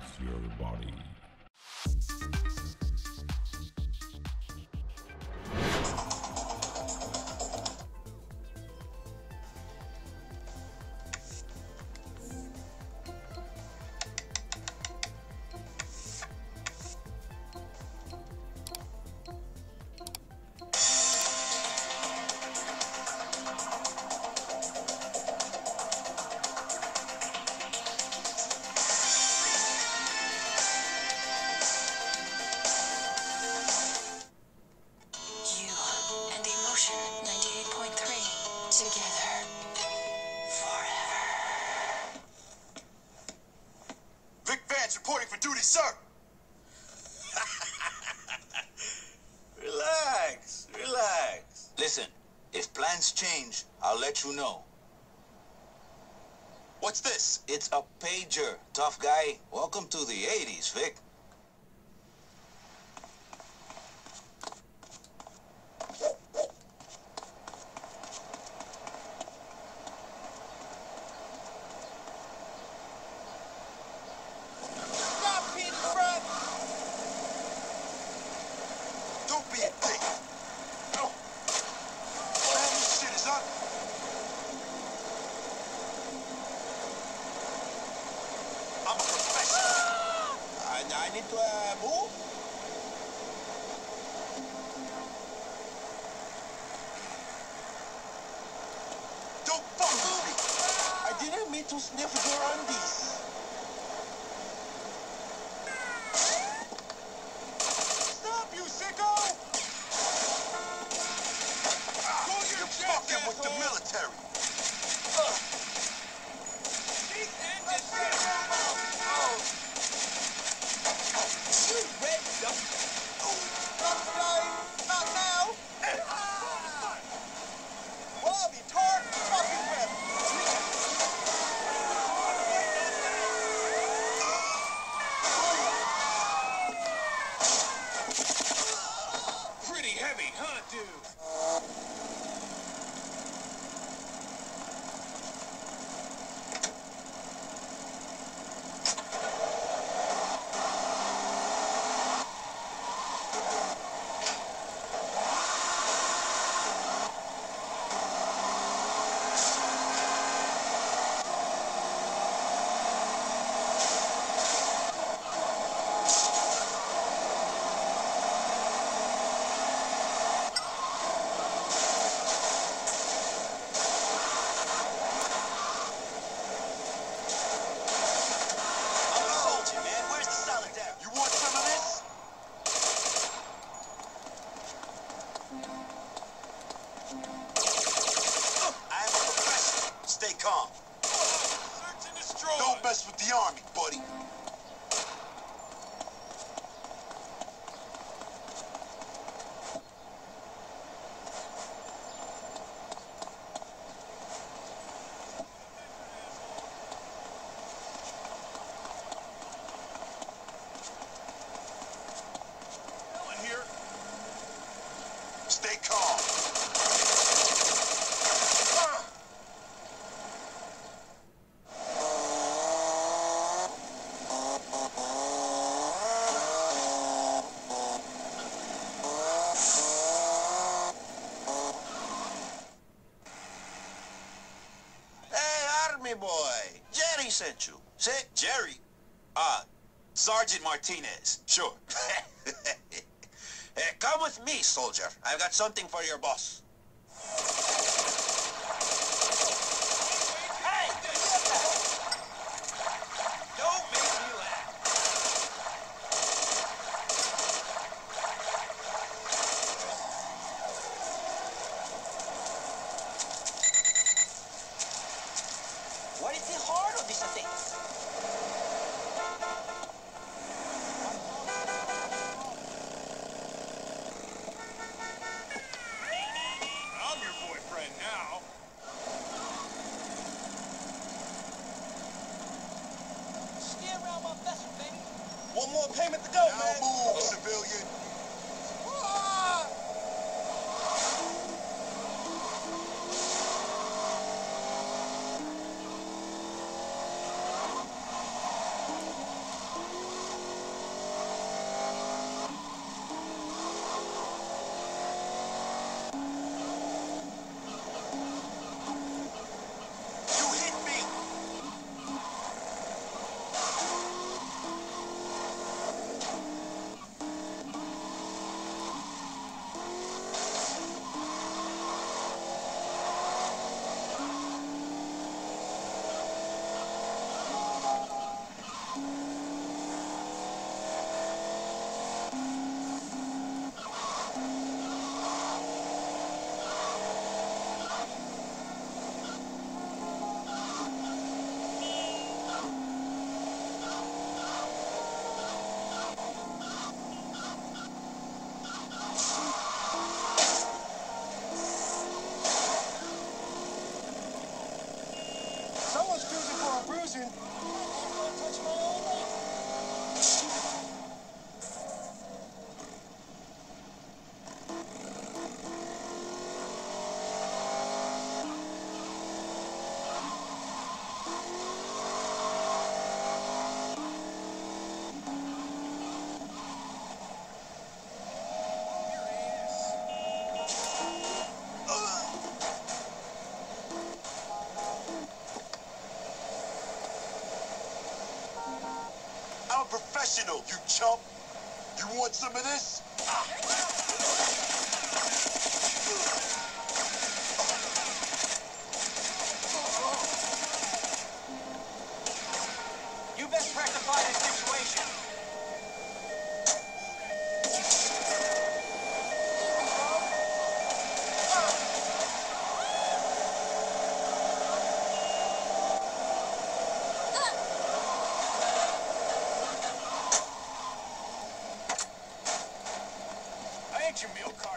Relax your body. Reporting for duty, sir. Relax, relax. Listen, if plans change, I'll let you know. What's this? It's a pager, tough guy. Welcome to the 80s, Vic. I need to move. Don't fuck with me. I didn't mean to sniff your undies. Stop, you sicko! Go to your chest, fucking with the military. Stay calm. Search and destroy. Don't mess with the army, buddy. No one here. Stay calm. Boy, Jerry sent you. Say, Jerry? Sergeant Martinez. Sure. Hey, come with me, soldier. I've got something for your boss. Hey! Don't make me laugh. What is the heart of this thing? One more payment to go, now man. Now move, civilian. Ah! I'm professional, you chump. You want some of this? You best rectify this situation. Your meal.